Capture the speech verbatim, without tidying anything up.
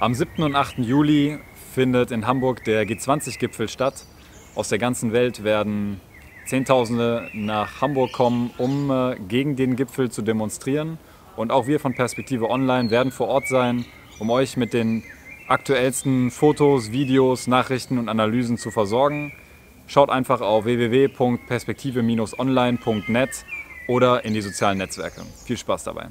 Am siebten und achten Juli findet in Hamburg der G zwanzig-Gipfel statt. Aus der ganzen Welt werden Zehntausende nach Hamburg kommen, um äh, gegen den Gipfel zu demonstrieren. Und auch wir von Perspektive Online werden vor Ort sein, um euch mit den aktuellsten Fotos, Videos, Nachrichten und Analysen zu versorgen. Schaut einfach auf w w w punkt perspektive online punkt net oder in die sozialen Netzwerke. Viel Spaß dabei!